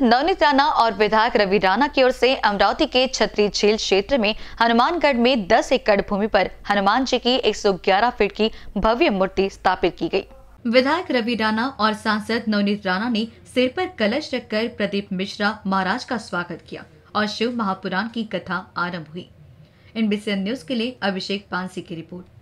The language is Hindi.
सांसद नवनीत राणा और विधायक रवि राणा की ओर से अमरावती के छतरी झील क्षेत्र में हनुमानगढ़ में 10 एकड़ भूमि पर हनुमान जी की 111 फीट की भव्य मूर्ति स्थापित की गई। विधायक रवि राणा और सांसद नवनीत राणा ने सिर पर कलश रखकर प्रदीप मिश्रा महाराज का स्वागत किया और शिव महापुराण की कथा आरम्भ हुई। INBCN न्यूज के लिए अभिषेक पानसी की रिपोर्ट।